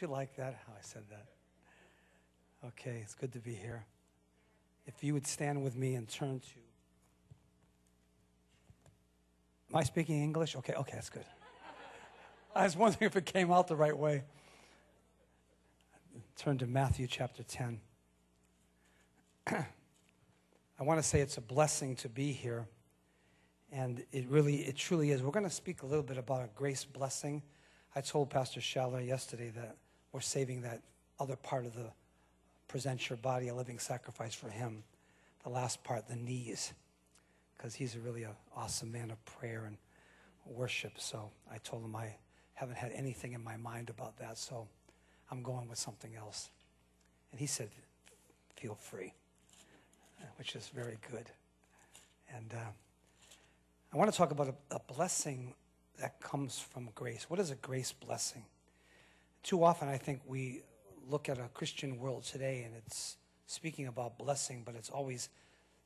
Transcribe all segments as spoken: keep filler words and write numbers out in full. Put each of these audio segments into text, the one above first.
Did you like that, how I said that? Okay, it's good to be here. If you would stand with me and turn to... Am I speaking English? Okay, okay, that's good. I was wondering if it came out the right way. Turn to Matthew chapter ten. I want to say it's a blessing to be here, and it really, it truly is. We're going to speak a little bit about a grace blessing. I told Pastor Schaller yesterday that we're saving that other part of the present your body a living sacrifice for him, the last part, the knees, because he's really an awesome man of prayer and worship. So I told him I haven't had anything in my mind about that, so I'm going with something else. And he said, feel free, which is very good. And uh, I want to talk about a, a blessing that comes from grace. What is a grace blessing? Too often I think we look at a Christian world today and it's speaking about blessing, but it's always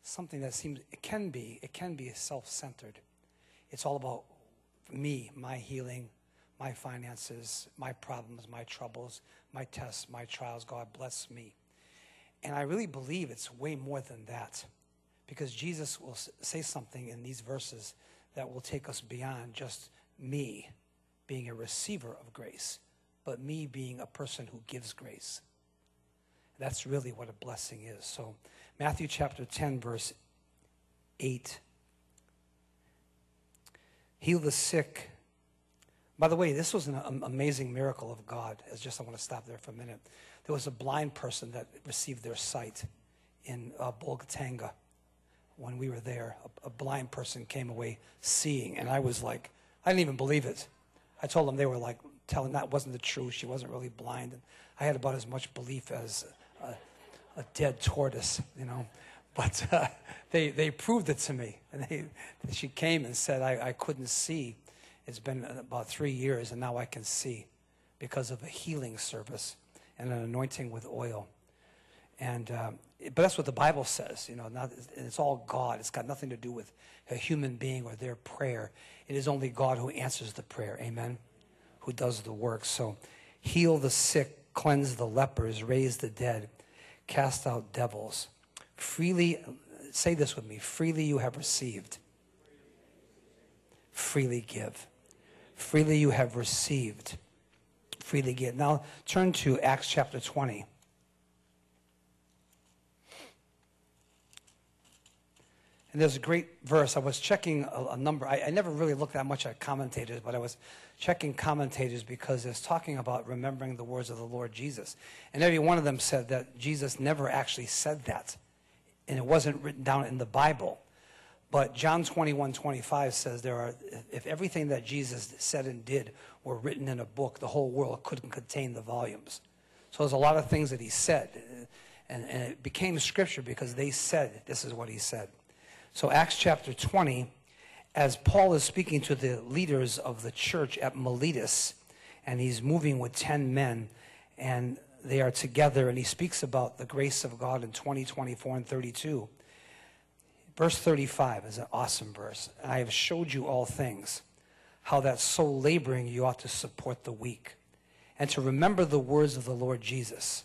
something that seems, it can be, it can be self-centered. It's all about me, my healing, my finances, my problems, my troubles, my tests, my trials, God bless me. And I really believe it's way more than that, because Jesus will say something in these verses that will take us beyond just me being a receiver of grace, but me being a person who gives grace. That's really what a blessing is. So Matthew chapter ten, verse eight. Heal the sick. By the way, this was an amazing miracle of God. It's just, I want to stop there for a minute. There was a blind person that received their sight in uh, Bulgatanga. When we were there, a, a blind person came away seeing, and I was like, I didn't even believe it. I told them, they were like, telling that wasn't the truth. She wasn't really blind. And I had about as much belief as a, a dead tortoise, you know. But uh, they, they proved it to me. And they, she came and said, I, I couldn't see. It's been about three years, and now I can see because of a healing service and an anointing with oil. And um, but that's what the Bible says, you know. Not, it's all God. It's got nothing to do with a human being or their prayer. It is only God who answers the prayer, amen, who does the work. So heal the sick, cleanse the lepers, raise the dead, cast out devils. Freely, say this with me, freely you have received. Freely give. Freely you have received. Freely give. Now turn to Acts chapter twenty. And there's a great verse. I was checking a, a number. I, I never really looked that much at commentators, but I was checking commentators because it's talking about remembering the words of the Lord Jesus. And every one of them said that Jesus never actually said that. And it wasn't written down in the Bible. But John twenty-one twenty-five says there are, if everything that Jesus said and did were written in a book, the whole world couldn't contain the volumes. So there's a lot of things that he said. And, and it became scripture because they said this is what he said. So Acts chapter twenty, as Paul is speaking to the leaders of the church at Miletus, and he's moving with ten men, and they are together, and he speaks about the grace of God in twenty, twenty-four, and thirty-two. Verse thirty-five is an awesome verse. And I have showed you all things, how that so laboring you ought to support the weak, and to remember the words of the Lord Jesus,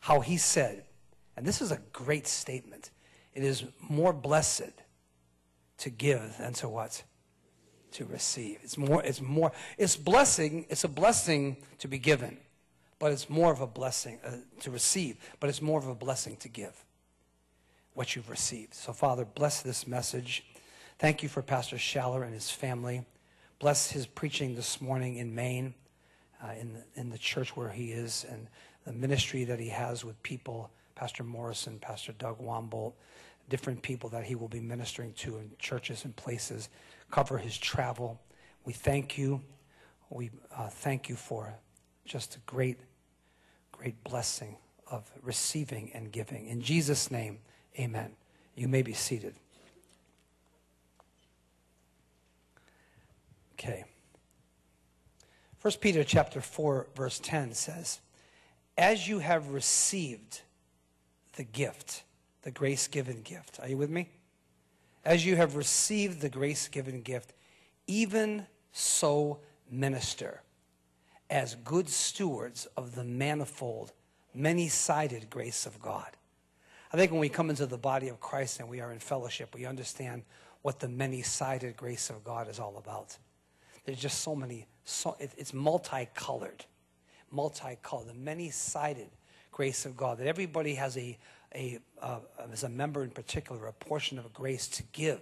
how he said, and this is a great statement, it is more blessed to give than to what? To receive. It's more, it's more, it's blessing, it's a blessing to be given, but it's more of a blessing uh, to receive, but it's more of a blessing to give what you've received. So Father, bless this message. Thank you for Pastor Schaller and his family. Bless his preaching this morning in Maine, uh, in, the, in the church where he is, and the ministry that he has with people, Pastor Morrison, Pastor Doug Wambolt, different people that he will be ministering to in churches and places, cover his travel. We thank you. We uh, thank you for just a great, great blessing of receiving and giving. In Jesus' name, amen. You may be seated. Okay. First Peter chapter four, verse ten says, as you have received the gift, the grace-given gift. Are you with me? As you have received the grace-given gift, even so minister as good stewards of the manifold, many-sided grace of God. I think when we come into the body of Christ and we are in fellowship, we understand what the many-sided grace of God is all about. There's just so many, so, it, it's multicolored, multicolored, the many-sided grace of God, that everybody has a, a, uh, as a member in particular, a portion of grace to give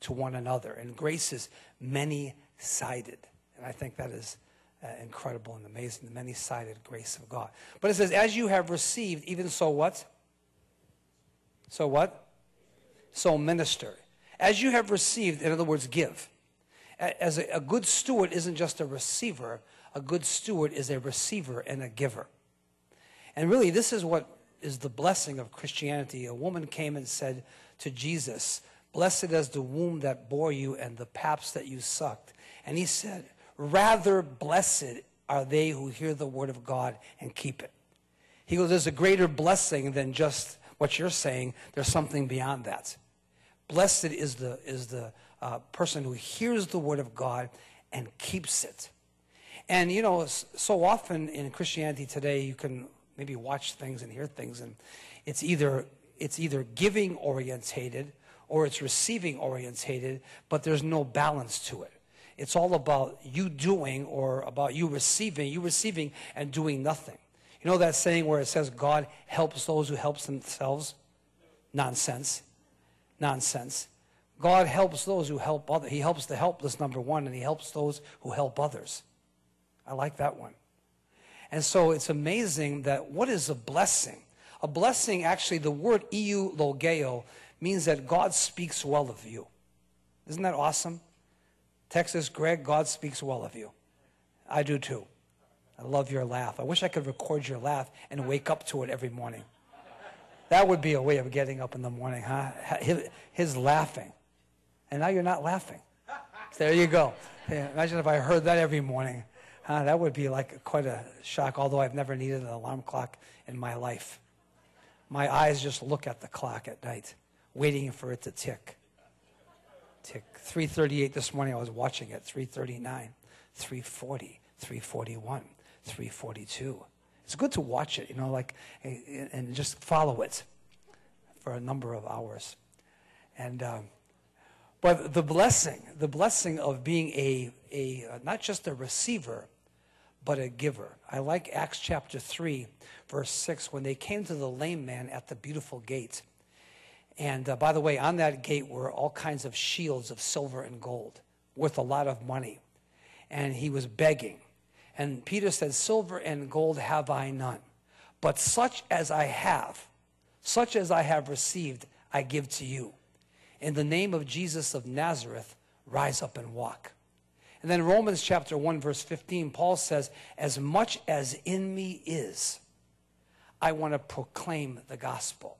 to one another. And grace is many-sided. And I think that is Uh, incredible and amazing, the many-sided grace of God. But it says, as you have received, even so what? So what? So minister. As you have received, in other words, give. As a, a good steward isn't just a receiver. A good steward is a receiver and a giver. And really, this is what is the blessing of Christianity. A woman came and said to Jesus, "Blessed is the womb that bore you and the paps that you sucked." And he said, "Rather blessed are they who hear the word of God and keep it." He goes, there's a greater blessing than just what you're saying. There's something beyond that. Blessed is the, is the uh, person who hears the word of God and keeps it. And, you know, so often in Christianity today, you can maybe watch things and hear things, and it's either, it's either giving orientated or it's receiving orientated, but there's no balance to it. It's all about you doing or about you receiving, you receiving and doing nothing. You know that saying where it says God helps those who help themselves? Nonsense. Nonsense. God helps those who help others. He helps the helpless, number one, and he helps those who help others. I like that one. And so it's amazing that what is a blessing? A blessing, actually, the word eulogio means that God speaks well of you. Isn't that awesome? Texas Greg, God speaks well of you. I do too. I love your laugh. I wish I could record your laugh and wake up to it every morning. That would be a way of getting up in the morning, huh? His, his laughing. And now you're not laughing. So there you go. Yeah, imagine if I heard that every morning. Huh? That would be like quite a shock, although I've never needed an alarm clock in my life. My eyes just look at the clock at night, waiting for it to tick. Tick. three thirty-eight this morning, I was watching it. three thirty-nine, three forty, three forty-one, three forty-two. It's good to watch it, you know, like, and just follow it for a number of hours. And, um, but the blessing, the blessing of being a, a, not just a receiver, but a giver. I like Acts chapter three, verse six, when they came to the lame man at the beautiful gate. And uh, by the way, on that gate were all kinds of shields of silver and gold, worth a lot of money. And he was begging. And Peter said, "Silver and gold have I none, but such as I have, such as I have received, I give to you. In the name of Jesus of Nazareth, rise up and walk." And then Romans chapter one, verse fifteen, Paul says, "As much as in me is, I want to proclaim the gospel."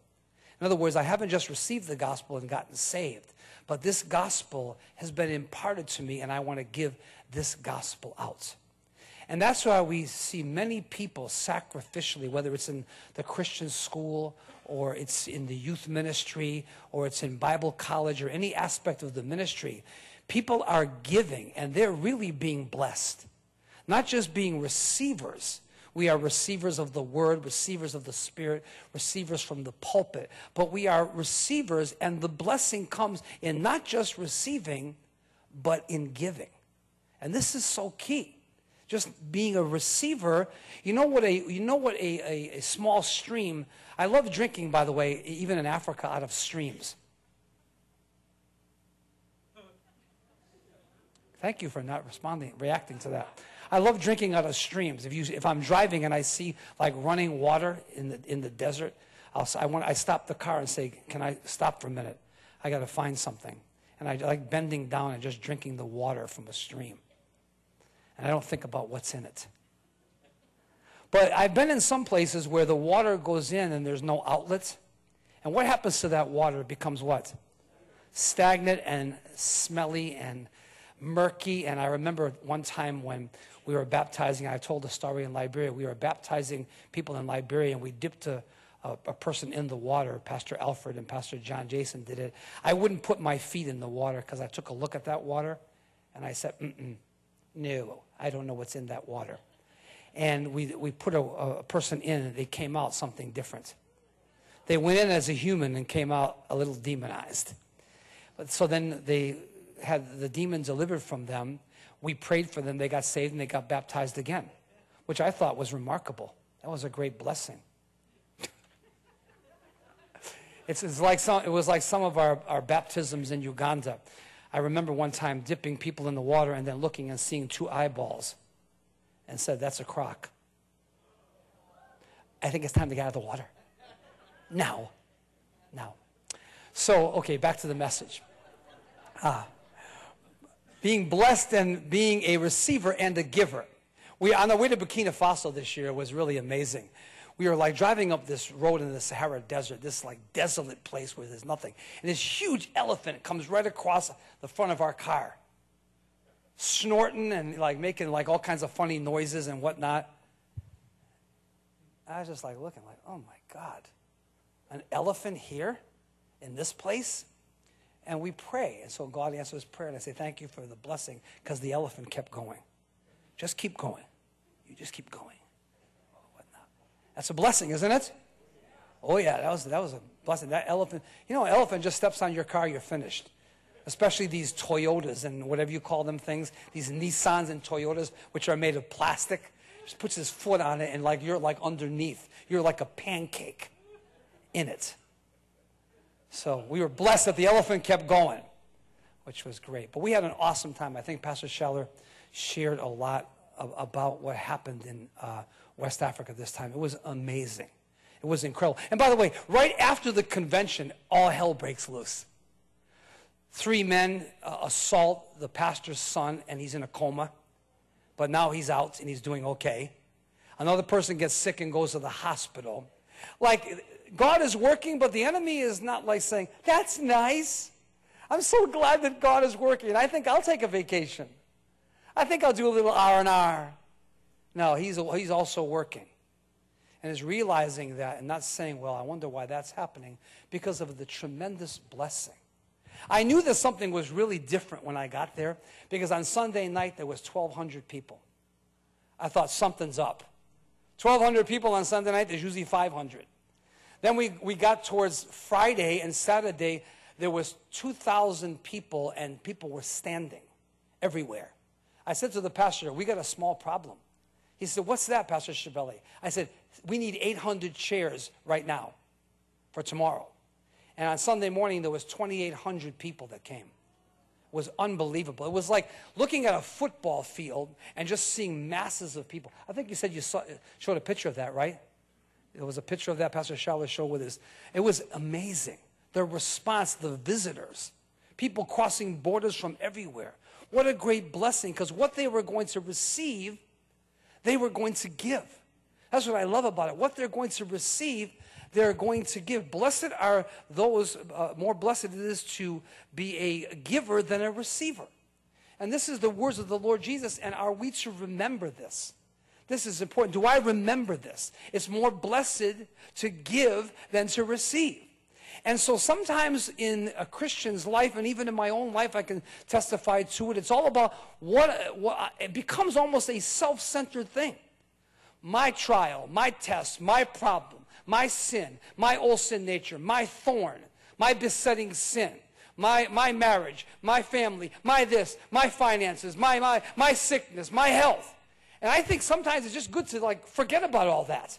In other words, I haven't just received the gospel and gotten saved, but this gospel has been imparted to me, and I want to give this gospel out. And that's why we see many people sacrificially, whether it's in the Christian school or it's in the youth ministry or it's in Bible college or any aspect of the ministry, people are giving, and they're really being blessed, not just being receivers. We are receivers of the word, receivers of the spirit, receivers from the pulpit. But we are receivers, and the blessing comes in not just receiving, but in giving. And this is so key. Just being a receiver, you know what a, you know what a, a, a small stream, I love drinking, by the way, even in Africa, out of streams. Thank you for not responding, reacting to that. I love drinking out of streams. If you, if I'm driving and I see like running water in the in the desert, I'll, I want I stop the car and say, "Can I stop for a minute? I got to find something." And I like bending down and just drinking the water from a stream. And I don't think about what's in it. But I've been in some places where the water goes in and there's no outlet. And what happens to that water? It becomes what? Stagnant and smelly and murky. And I remember one time when we were baptizing, I told a story in Liberia, we were baptizing people in Liberia, and we dipped a, a, a person in the water. Pastor Alfred and Pastor John Jason did it. I wouldn't put my feet in the water because I took a look at that water, and I said, mm-mm, no, I don't know what's in that water. and we, we put a, a person in and they came out something different. They went in as a human and came out a little demonized. But so then they had the demon delivered from them. We prayed for them. They got saved and they got baptized again, which I thought was remarkable. That was a great blessing. It's, it's like some, it was like some of our, our baptisms in Uganda. I remember one time dipping people in the water and then looking and seeing two eyeballs and said, that's a croc. I think it's time to get out of the water. Now. Now. So, okay, back to the message. Uh, being blessed and being a receiver and a giver. We, on our way to Burkina Faso this year, was really amazing. We were like driving up this road in the Sahara Desert, this like desolate place where there's nothing. And this huge elephant comes right across the front of our car, snorting and like making like all kinds of funny noises and whatnot. I was just like looking like, oh my God, an elephant here in this place? And we pray. And so God answers prayer. And I say, thank you for the blessing, because the elephant kept going. Just keep going. You just keep going. That's a blessing, isn't it? Oh, yeah, that was, that was a blessing. That elephant, you know, an elephant just steps on your car, you're finished. Especially these Toyotas and whatever you call them things, these Nissans and Toyotas, which are made of plastic. Just puts his foot on it and like you're like underneath. You're like a pancake in it. So we were blessed that the elephant kept going, which was great. But we had an awesome time. I think Pastor Schaller shared a lot of, about what happened in uh West Africa this time. It was amazing. It was incredible. And by the way, right after the convention, all hell breaks loose. Three men uh, assault the pastor's son, and he's in a coma. But now he's out, and he's doing okay. Another person gets sick and goes to the hospital. Like, God is working, but the enemy is not like saying, that's nice. I'm so glad that God is working. I think I'll take a vacation. I think I'll do a little R and R. No, he's, he's also working and is realizing that and not saying, well, I wonder why that's happening, because of the tremendous blessing. I knew that something was really different when I got there, because on Sunday night there was twelve hundred people. I thought, something's up. twelve hundred people on Sunday night, there's usually five hundred. Then we, we got towards Friday and Saturday, there was two thousand people, and people were standing everywhere. I said to the pastor, we got a small problem. He said, what's that, Pastor Scibelli? I said, we need eight hundred chairs right now for tomorrow. And on Sunday morning, there was twenty-eight hundred people that came. It was unbelievable. It was like looking at a football field and just seeing masses of people. I think you said you saw, showed a picture of that, right? There was a picture of that Pastor Schaller showed with us. It was amazing. The response, the visitors, people crossing borders from everywhere. What a great blessing, because what they were going to receive, they were going to give. That's what I love about it. What they're going to receive, they're going to give. Blessed are those, uh, more blessed it is to be a giver than a receiver. And this is the words of the Lord Jesus, and are we to remember this? This is important. Do I remember this? It's more blessed to give than to receive. And so sometimes in a Christian's life, and even in my own life, I can testify to it. It's all about what, what it becomes almost a self-centered thing. My trial, my test, my problem, my sin, my old sin nature, my thorn, my besetting sin, my, my marriage, my family, my this, my finances, my, my, my sickness, my health. And I think sometimes it's just good to like forget about all that.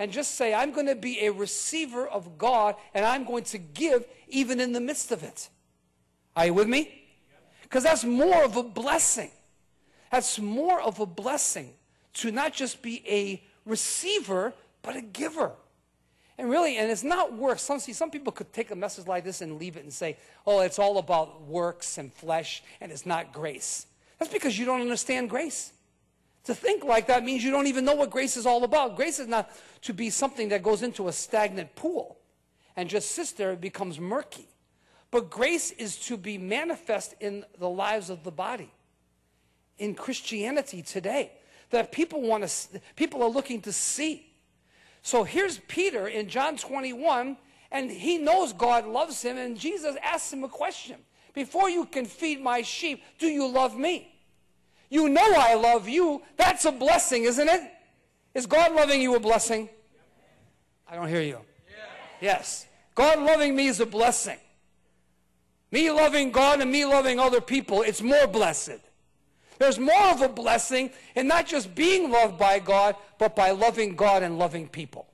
And just say, I'm going to be a receiver of God, and I'm going to give even in the midst of it. Are you with me? Because that's more of a blessing. That's more of a blessing to not just be a receiver, but a giver. And really, and it's not works. Some, see, some people could take a message like this and leave it and say, oh, it's all about works and flesh, and it's not grace. That's because you don't understand grace. To think like that means you don't even know what grace is all about. Grace is not to be something that goes into a stagnant pool and just sits there and becomes murky. But grace is to be manifest in the lives of the body, in Christianity today, that people want to, people are looking to see. So here's Peter in John twenty-one, and he knows God loves him, and Jesus asks him a question. Before you can feed my sheep, do you love me? You know I love you. That's a blessing, isn't it? Is God loving you a blessing? I don't hear you. Yes. God loving me is a blessing. Me loving God and me loving other people, it's more blessed. There's more of a blessing in not just being loved by God, but by loving God and loving people.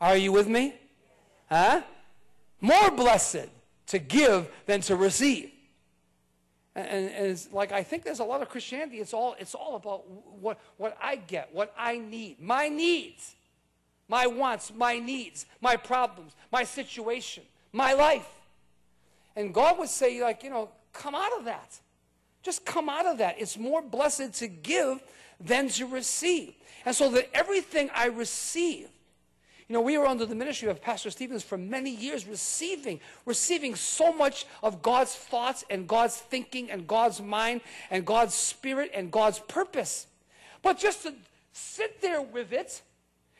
Are you with me? Huh? More blessed to give than to receive. And, and it's like, I think there's a lot of Christianity. It's all, it's all about what, what I get, what I need, my needs, my wants, my needs, my problems, my situation, my life. And God would say, like, you know, come out of that. Just come out of that. It's more blessed to give than to receive. And so that everything I receive, you know, we were under the ministry of Pastor Stevens for many years, receiving, receiving so much of God's thoughts and God's thinking and God's mind and God's spirit and God's purpose. But just to sit there with it,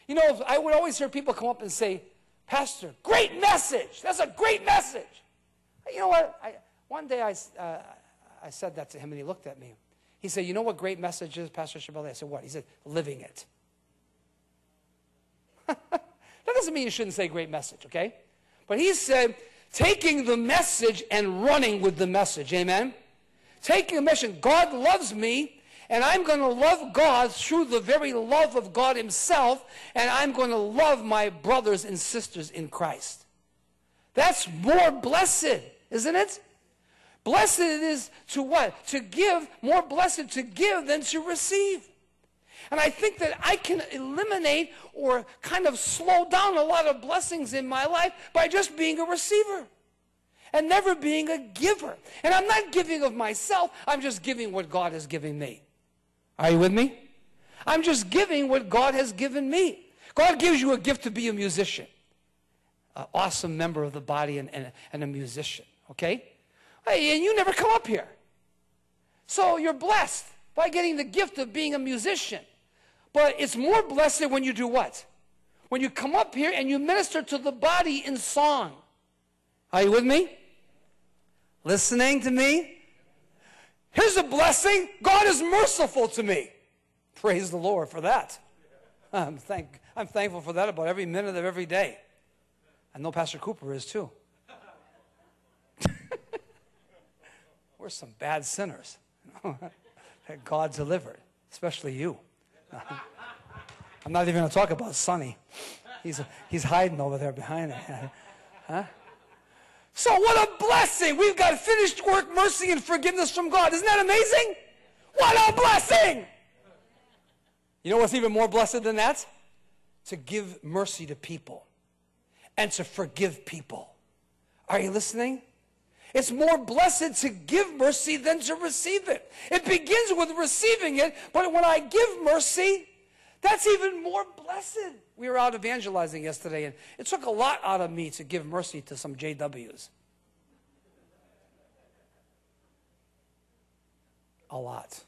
you know, I would always hear people come up and say, Pastor, great message. That's a great message. You know what? I, one day I, uh, I said that to him and he looked at me. He said, you know what great message is, Pastor Scibelli? I said, what? He said, living it. That doesn't mean you shouldn't say great message, okay? But he said, taking the message and running with the message, amen? Taking a mission, God loves me, and I'm going to love God through the very love of God himself, and I'm going to love my brothers and sisters in Christ. That's more blessed, isn't it? Blessed it is to what? To give, more blessed to give than to receive. And I think that I can eliminate or kind of slow down a lot of blessings in my life by just being a receiver and never being a giver. And I'm not giving of myself. I'm just giving what God has given me. Are you with me? I'm just giving what God has given me. God gives you a gift to be a musician, an awesome member of the body and, and, and a musician, okay? Hey, and you never come up here. So you're blessed by getting the gift of being a musician. But it's more blessed when you do what? When you come up here and you minister to the body in song. Are you with me? Listening to me? Here's a blessing. God is merciful to me. Praise the Lord for that. I'm, thank, I'm thankful for that about every minute of every day. I know Pastor Cooper is too. We're some bad sinners that God delivered, especially you. I'm not even going to talk about Sonny. He's, he's hiding over there behind it. Huh? So what a blessing. We've got finished work, mercy, and forgiveness from God. Isn't that amazing? What a blessing. You know what's even more blessed than that? To give mercy to people and to forgive people. Are you listening? It's more blessed to give mercy than to receive it. It begins with receiving it, but when I give mercy, that's even more blessed. We were out evangelizing yesterday, and it took a lot out of me to give mercy to some J Ws. A lot.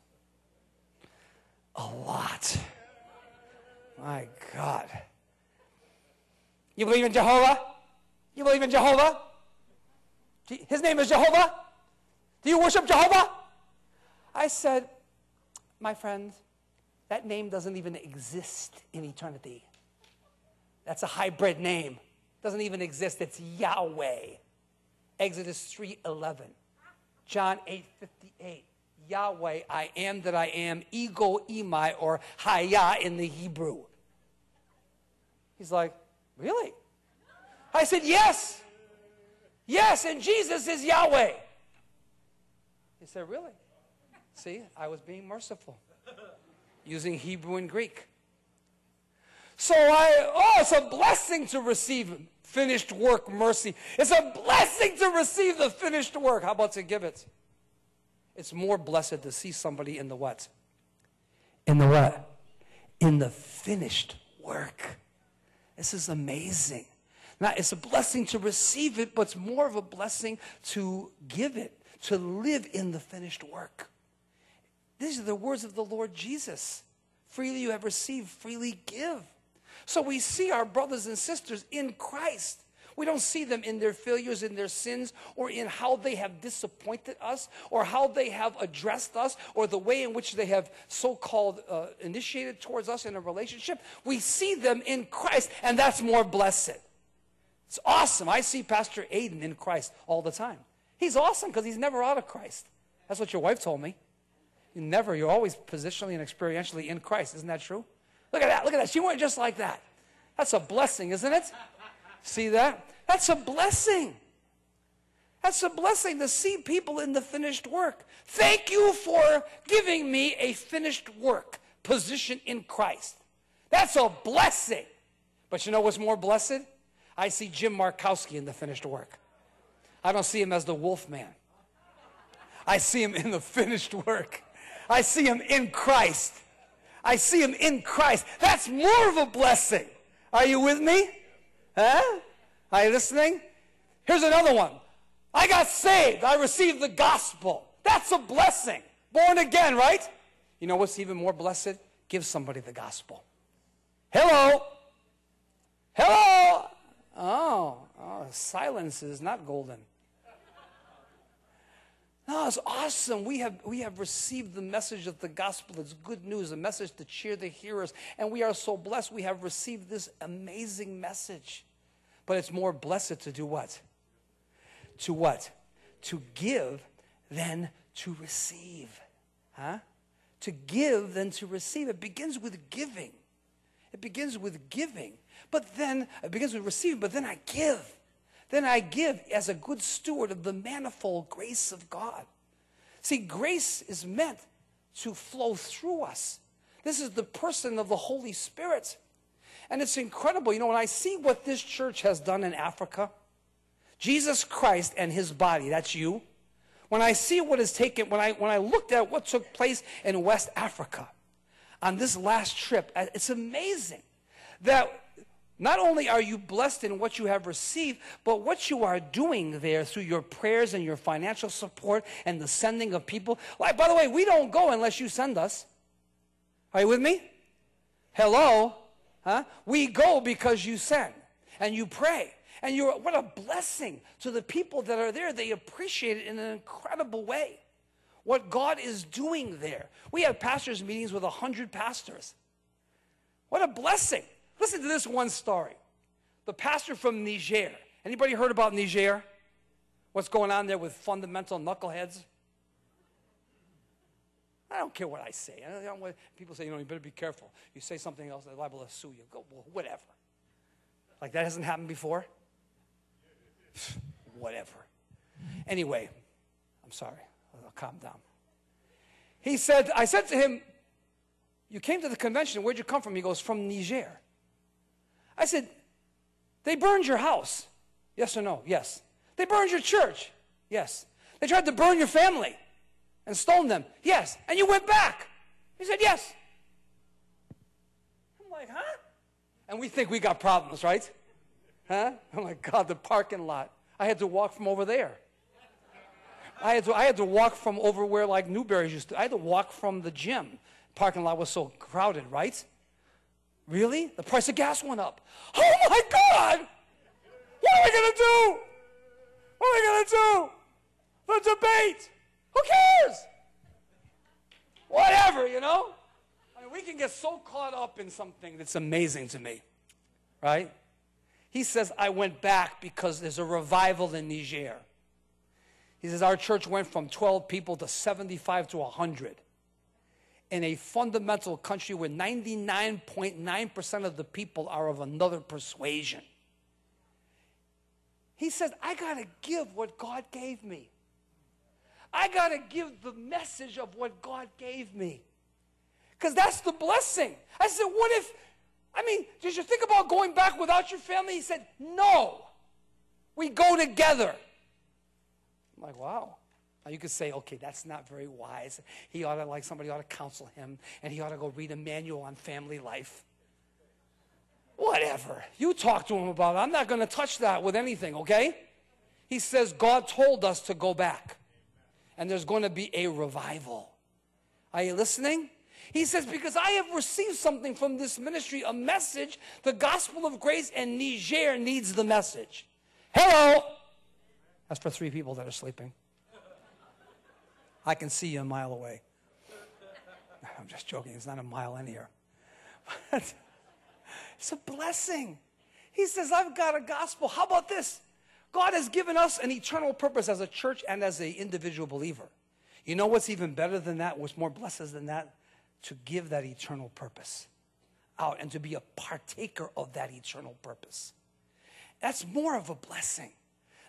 A lot. My God. You believe in Jehovah? You believe in Jehovah? His name is Jehovah. Do you worship Jehovah? I said, my friend, that name doesn't even exist in eternity. That's a hybrid name. Doesn't even exist. It's Yahweh. Exodus three eleven. John eight fifty-eight. Yahweh, I am that I am. Ego emai, or haya in the Hebrew. He's like, really? I said, yes. Yes, and Jesus is Yahweh. He said, really? See, I was being merciful, using Hebrew and Greek. So I, oh, it's a blessing to receive finished work mercy. It's a blessing to receive the finished work. How about to give it? It's more blessed to see somebody in the what? In the what? In the finished work. This is amazing. Now, it's a blessing to receive it, but it's more of a blessing to give it, to live in the finished work. These are the words of the Lord Jesus. Freely you have received, freely give. So we see our brothers and sisters in Christ. We don't see them in their failures, in their sins, or in how they have disappointed us, or how they have addressed us, or the way in which they have so-called uh, initiated towards us in a relationship. We see them in Christ, and that's more blessed. It's awesome. I see Pastor Aiden in Christ all the time. He's awesome because he's never out of Christ. That's what your wife told me. You never, you're always positionally and experientially in Christ. Isn't that true? Look at that. Look at that. She went just like that. That's a blessing, isn't it? See that? That's a blessing. That's a blessing to see people in the finished work. Thank you for giving me a finished work position in Christ. That's a blessing. But you know what's more blessed? I see Jim Markowski in the finished work. I don't see him as the wolf man. I see him in the finished work. I see him in Christ. I see him in Christ. That's more of a blessing. Are you with me? Huh? Are you listening? Here's another one. I got saved. I received the gospel. That's a blessing. Born again, right? You know what's even more blessed? Give somebody the gospel. Hello. Hello. Oh, oh silence is not golden. No, it's awesome. We have, we have received the message of the gospel. It's good news, a message to cheer the hearers. And we are so blessed. We have received this amazing message. But it's more blessed to do what? To what? To give than to receive. Huh? To give than to receive. It begins with giving. It begins with giving. But then, it begins with receiving, but then I give. Then I give as a good steward of the manifold grace of God. See, grace is meant to flow through us. This is the person of the Holy Spirit. And it's incredible. You know, when I see what this church has done in Africa, Jesus Christ and his body, that's you. When I see what is taken, when I, when I looked at what took place in West Africa on this last trip, it's amazing that not only are you blessed in what you have received, but what you are doing there through your prayers and your financial support and the sending of people. Like, by the way, we don't go unless you send us. Are you with me? Hello? Huh? We go because you send and you pray. And you're, what a blessing to the people that are there. They appreciate it in an incredible way, what God is doing there. We have pastors' meetings with one hundred pastors. What a blessing. Listen to this one story. The pastor from Niger. Anybody heard about Niger? What's going on there with fundamental knuckleheads? I don't care what I say. I don't want, people say, you know, you better be careful. You say something else, they're liable to sue you. Go, well, whatever. Like that hasn't happened before? Whatever. Anyway, I'm sorry. I'll calm down. He said, I said to him, you came to the convention. Where'd you come from? He goes, from Niger. I said, they burned your house. Yes or no? Yes. They burned your church. Yes. They tried to burn your family and stone them. Yes. And you went back. He said, yes. I'm like, huh? And we think we got problems, right? Huh? Oh, my God, the parking lot. I had to walk from over there. I had to, I had to walk from over where, like, Newberry used to. I had to walk from the gym. Parking lot was so crowded, right? Really? The price of gas went up. Oh, my God! What are we going to do? What are we going to do? The debate. Who cares? Whatever, you know? I mean, we can get so caught up in something that's amazing to me, right? He says, I went back because there's a revival in Niger. He says, our church went from twelve people to seventy-five to one hundred. In a fundamental country where ninety-nine point nine percent of the people are of another persuasion. He says, I got to give what God gave me. I got to give the message of what God gave me. Because that's the blessing. I said, what if, I mean, did you think about going back without your family? He said, no. We go together. I'm like, wow. Now, you could say, okay, that's not very wise. He ought to, like, somebody ought to counsel him, and he ought to go read a manual on family life. Whatever. You talk to him about it. I'm not going to touch that with anything, okay? He says, God told us to go back, and there's going to be a revival. Are you listening? He says, because I have received something from this ministry, a message, the gospel of grace, and Niger needs the message. Hello. That's for three people that are sleeping. I can see you a mile away. I'm just joking. It's not a mile in here. But it's a blessing. He says, I've got a gospel. How about this? God has given us an eternal purpose as a church and as an individual believer. You know what's even better than that? What's more blessed than that? To give that eternal purpose out and to be a partaker of that eternal purpose. That's more of a blessing.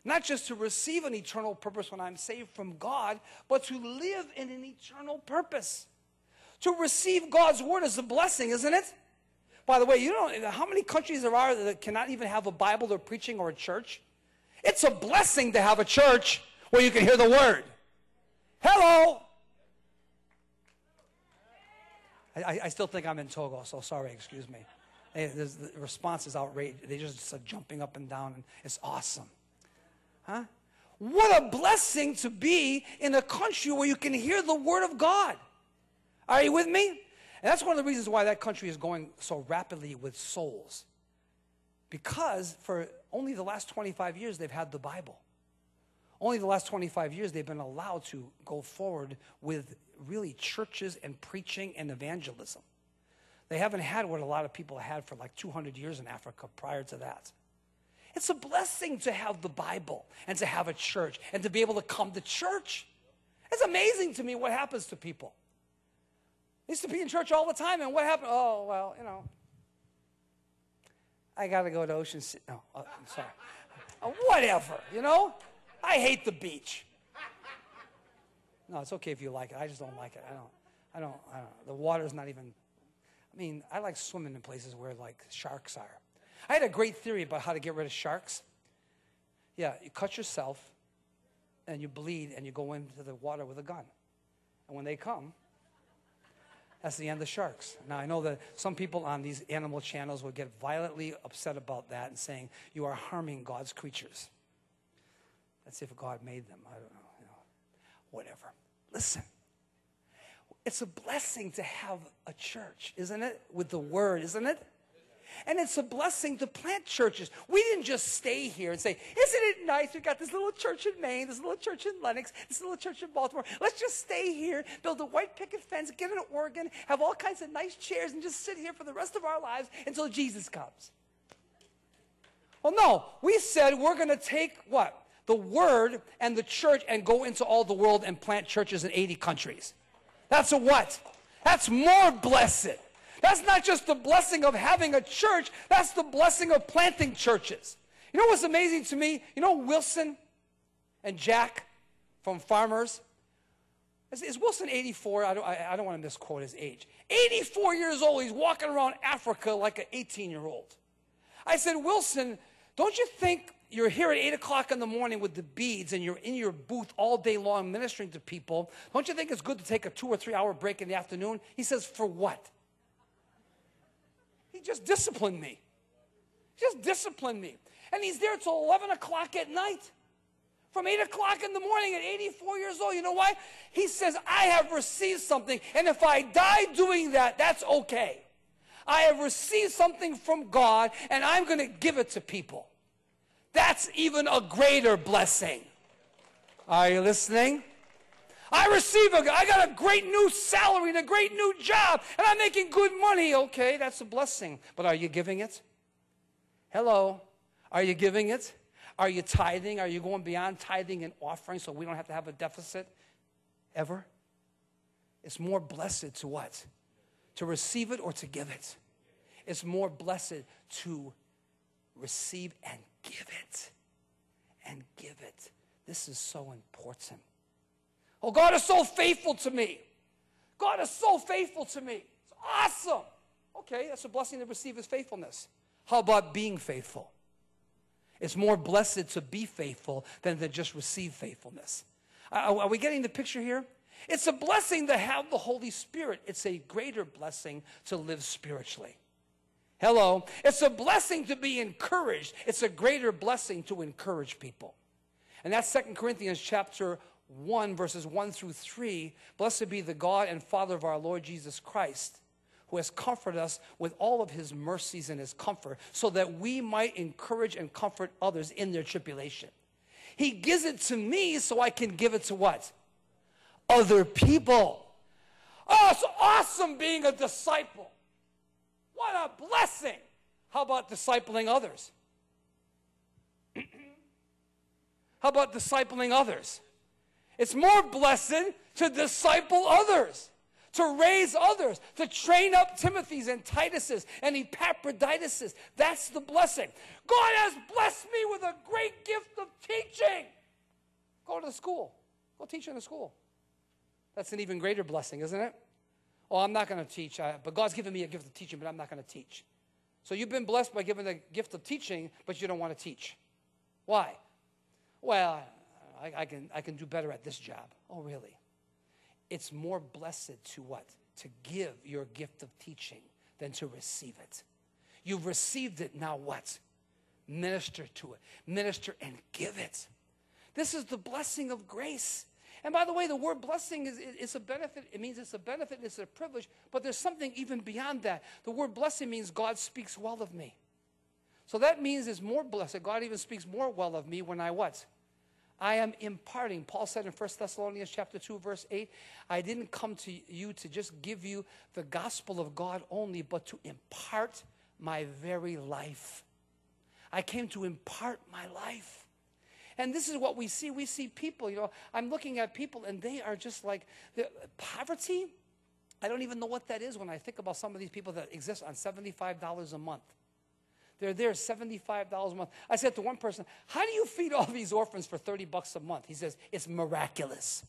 Not just to receive an eternal purpose when I'm saved from God, but to live in an eternal purpose. To receive God's word is a blessing, isn't it? By the way, you know how many countries there are that cannot even have a Bible they're preaching or a church? It's a blessing to have a church where you can hear the word. Hello. I, I still think I'm in Togo, so sorry, excuse me. They, the response is outrage. They just are jumping up and down, and it's awesome. Huh? What a blessing to be in a country where you can hear the word of God. Are you with me? And that's one of the reasons why that country is going so rapidly with souls. Because for only the last twenty-five years they've had the Bible. Only the last twenty-five years they've been allowed to go forward with really churches and preaching and evangelism. They haven't had what a lot of people had for like two hundred years in Africa prior to that. It's a blessing to have the Bible and to have a church and to be able to come to church. It's amazing to me what happens to people. I used to be in church all the time, and what happened? Oh, well, you know, I got to go to Ocean City. No, uh, I'm sorry. Uh, whatever, you know? I hate the beach. No, it's okay if you like it. I just don't like it. I don't, I don't, I don't. The water's not even, I mean, I like swimming in places where, like, sharks are. I had a great theory about how to get rid of sharks. Yeah, you cut yourself, and you bleed, and you go into the water with a gun. And when they come, that's the end of sharks. Now, I know that some people on these animal channels would get violently upset about that and saying, you are harming God's creatures. That's if God made them. I don't know. You know, whatever. Listen. It's a blessing to have a church, isn't it? With the word, isn't it? And it's a blessing to plant churches. We didn't just stay here and say, isn't it nice? We got this little church in Maine, this little church in Lenox, this little church in Baltimore. Let's just stay here, build a white picket fence, get an organ, have all kinds of nice chairs, and just sit here for the rest of our lives until Jesus comes. Well, no. We said we're going to take what? The word and the church and go into all the world and plant churches in eighty countries. That's a what? That's more blessed. That's not just the blessing of having a church. That's the blessing of planting churches. You know what's amazing to me? You know Wilson and Jack from Farmers? Is, is Wilson eighty-four? I don't, I, I don't want to misquote his age. eighty-four years old. He's walking around Africa like an eighteen-year-old. I said, Wilson, don't you think you're here at eight o'clock in the morning with the beads and you're in your booth all day long ministering to people? Don't you think it's good to take a two- or three-hour break in the afternoon? He says, for what? He just disciplined me. He just disciplined me. And he's there till eleven o'clock at night. From eight o'clock in the morning at eighty-four years old. You know why? He says, I have received something. And if I die doing that, that's okay. I have received something from God, and I'm going to give it to people. That's even a greater blessing. Are you listening? I receive a, I got a great new salary and a great new job, and I'm making good money. Okay, that's a blessing. But are you giving it? Hello? Are you giving it? Are you tithing? Are you going beyond tithing and offering so we don't have to have a deficit ever? It's more blessed to what? To receive it or to give it. It's more blessed to receive and give it. And give it. This is so important. Oh, God is so faithful to me. God is so faithful to me. It's awesome. Okay, that's a blessing to receive his faithfulness. How about being faithful? It's more blessed to be faithful than to just receive faithfulness. Are we getting the picture here? It's a blessing to have the Holy Spirit. It's a greater blessing to live spiritually. Hello. It's a blessing to be encouraged. It's a greater blessing to encourage people. And that's Second Corinthians chapter one, verses one through three. Blessed be the God and Father of our Lord Jesus Christ, who has comforted us with all of his mercies and his comfort, so that we might encourage and comfort others in their tribulation. He gives it to me so I can give it to what? Other people. Oh, it's awesome being a disciple. What a blessing. How about discipling others? How about discipling others? It's more blessed to disciple others, to raise others, to train up Timothy's and Titus's and Epaphroditus's. That's the blessing. God has blessed me with a great gift of teaching. Go to the school. Go teach in the school. That's an even greater blessing, isn't it? Oh, I'm not going to teach, I, but God's given me a gift of teaching, but I'm not going to teach. So you've been blessed by given the gift of teaching, but you don't want to teach. Why? Well, I, I, can, I can do better at this job. Oh, really? It's more blessed to what? To give your gift of teaching than to receive it. You've received it, now what? Minister to it. Minister and give it. This is the blessing of grace. And by the way, the word blessing is, is a benefit. It means it's a benefit and it's a privilege, but there's something even beyond that. The word blessing means God speaks well of me. So that means it's more blessed. God even speaks more well of me when I what? I am imparting. Paul said in First Thessalonians chapter two, verse eight, I didn't come to you to just give you the gospel of God only, but to impart my very life. I came to impart my life. And this is what we see. We see people, you know, I'm looking at people and they are just like, poverty? I don't even know what that is when I think about some of these people that exist on seventy-five dollars a month. They're there seventy-five dollars a month. I said to one person, how do you feed all these orphans for thirty bucks a month? He says, it's miraculous.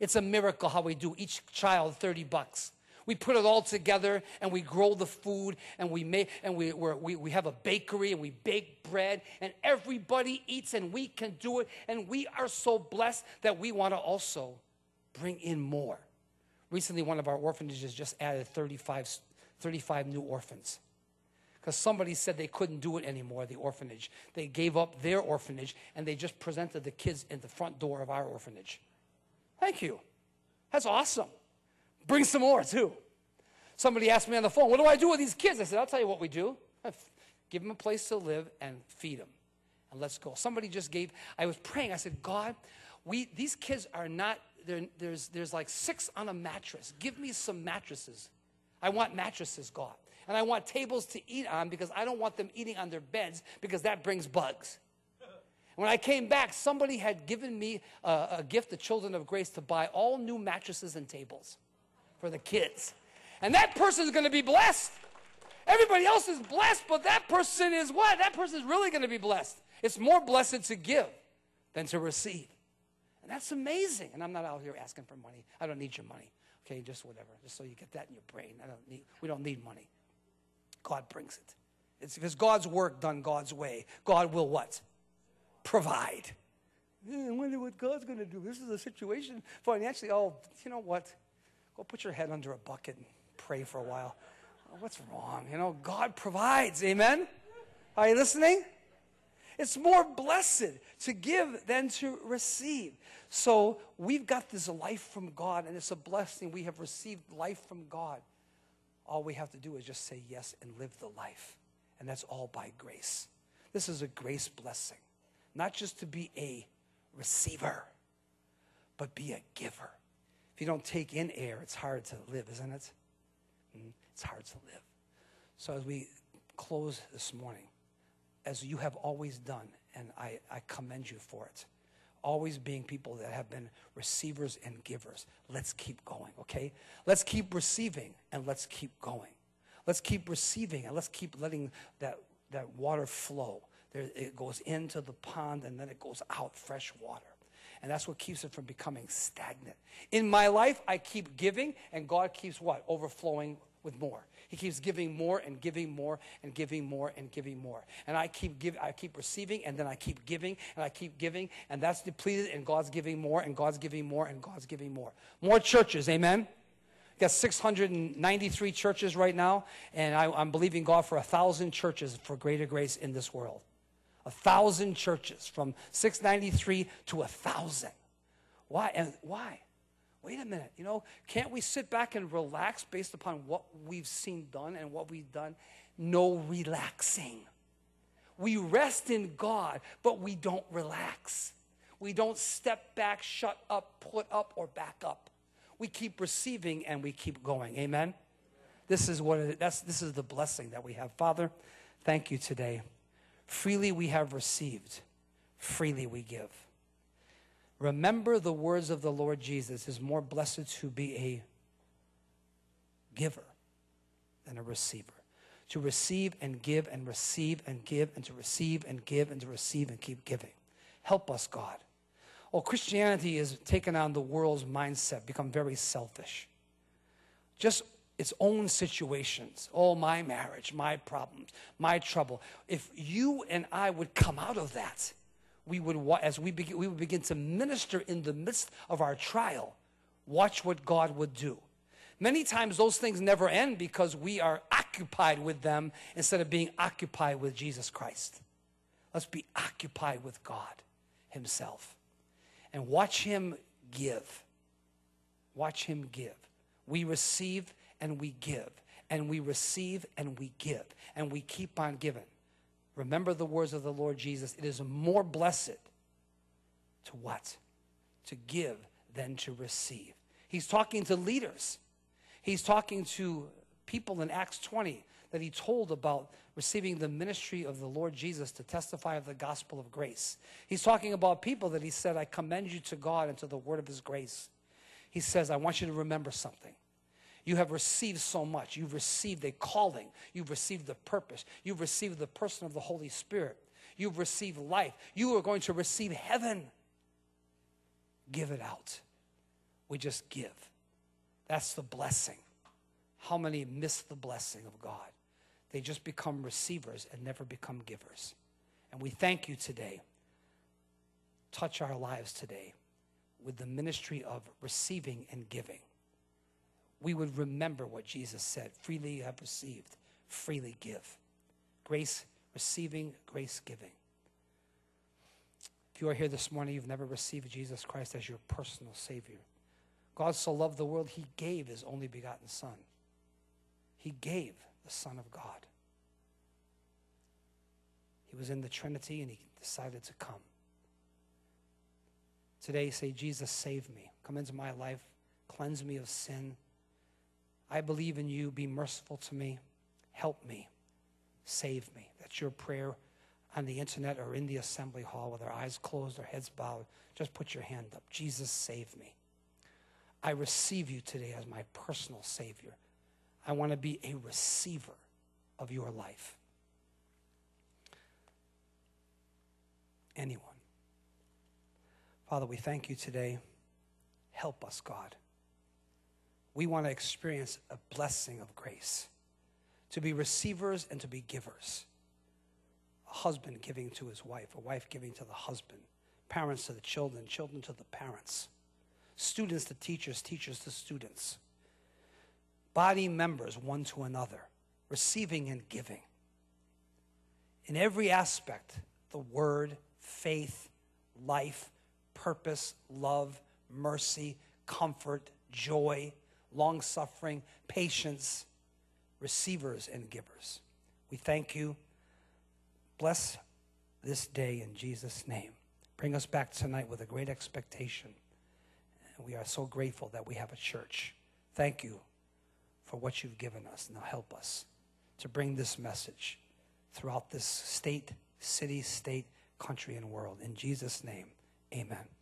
It's a miracle how we do each child thirty bucks. We put it all together and we grow the food and we make and we we're, we we have a bakery and we bake bread and everybody eats and we can do it, and we are so blessed that we want to also bring in more. Recently, one of our orphanages just added thirty-five new orphans. Because somebody said they couldn't do it anymore, the orphanage. They gave up their orphanage, and they just presented the kids in the front door of our orphanage. Thank you. That's awesome. Bring some more, too. Somebody asked me on the phone, what do I do with these kids? I said, I'll tell you what we do. Give them a place to live and feed them. And let's go. Somebody just gave, I was praying. I said, God, we these kids are not, there's, there's like six on a mattress. Give me some mattresses. I want mattresses, God. And I want tables to eat on, because I don't want them eating on their beds, because that brings bugs. When I came back, somebody had given me a, a gift, the Children of Grace, to buy all new mattresses and tables for the kids. And that person is going to be blessed. Everybody else is blessed, but that person is what? That person is really going to be blessed. It's more blessed to give than to receive. And that's amazing. And I'm not out here asking for money. I don't need your money. Okay, just whatever. Just so you get that in your brain. I don't need, we don't need money. God brings it. It's, if it's God's work done God's way, God will what? Provide. I wonder what God's going to do. This is a situation financially. Oh, you know what? Go put your head under a bucket and pray for a while. Oh, what's wrong? You know, God provides. Amen? Are you listening? It's more blessed to give than to receive. So we've got this life from God, and it's a blessing. We have received life from God. All we have to do is just say yes and live the life. And that's all by grace. This is a grace blessing. Not just to be a receiver, but be a giver. If you don't take in air, it's hard to live, isn't it? It's hard to live. So as we close this morning, as you have always done, and I, I commend you for it, always being people that have been receivers and givers. Let's keep going, okay? Let's keep receiving and let's keep going. Let's keep receiving and let's keep letting that, that water flow. There, it goes into the pond and then it goes out, fresh water. And that's what keeps it from becoming stagnant. In my life, I keep giving, and God keeps what? Overflowing with more. He keeps giving more and giving more and giving more and giving more. And I keep giving, I keep receiving, and then I keep giving, and I keep giving, and that's depleted, and God's giving more, and God's giving more, and God's giving more. More churches, amen? We've got six hundred ninety-three churches right now, and I, I'm believing God for one thousand churches for greater grace in this world. one thousand churches, from six ninety-three to one thousand. Why? And why? wait a minute, you know, can't we sit back and relax based upon what we've seen done and what we've done? No relaxing. We rest in God, but we don't relax. We don't step back, shut up, put up, or back up. We keep receiving and we keep going. Amen? This is what it, that's, this is the blessing that we have. Father, thank you today. Freely we have received. Freely we give. Remember the words of the Lord Jesus. It's more blessed to be a giver than a receiver. To receive and give and receive and give and to receive and give and to receive and keep giving. Help us, God. Oh, Christianity has taken on the world's mindset, become very selfish. Just its own situations. Oh, my marriage, my problems, my trouble. If you and I would come out of that, we would, as we begin, we would begin to minister in the midst of our trial. Watch what God would do. Many times those things never end because we are occupied with them instead of being occupied with Jesus Christ. Let's be occupied with God himself. And watch him give. Watch him give. We receive and we give. And we receive and we give. And we keep on giving. Remember the words of the Lord Jesus. It is more blessed to what? To give than to receive. He's talking to leaders. He's talking to people in Acts twenty that he told about receiving the ministry of the Lord Jesus to testify of the gospel of grace. He's talking about people that he said, I commend you to God and to the word of his grace. He says, I want you to remember something. You have received so much. You've received a calling. You've received the purpose. You've received the person of the Holy Spirit. You've received life. You are going to receive heaven. Give it out. We just give. That's the blessing. How many miss the blessing of God? They just become receivers and never become givers. And we thank you today. Touch our lives today with the ministry of receiving and giving. We would remember what Jesus said. Freely you have received, freely give. Grace receiving, grace giving. If you are here this morning, you've never received Jesus Christ as your personal Savior. God so loved the world, he gave his only begotten Son. He gave the Son of God. He was in the Trinity and he decided to come. Today, say, Jesus, save me. Come into my life. Cleanse me of sin. I believe in you. Be merciful to me. Help me. Save me. That's your prayer on the internet or in the assembly hall with our eyes closed, our heads bowed. Just put your hand up. Jesus, save me. I receive you today as my personal Savior. I want to be a receiver of your life. Anyone. Father, we thank you today. Help us, God. We want to experience a blessing of grace, to be receivers and to be givers. A husband giving to his wife, a wife giving to the husband, parents to the children, children to the parents, students to teachers, teachers to students, body members one to another, receiving and giving. In every aspect, the word, faith, life, purpose, love, mercy, comfort, joy, long-suffering, patience, receivers and givers. We thank you. Bless this day in Jesus' name. Bring us back tonight with a great expectation. And we are so grateful that we have a church. Thank you for what you've given us. Now help us to bring this message throughout this state, city, state, country, and world. In Jesus' name, amen.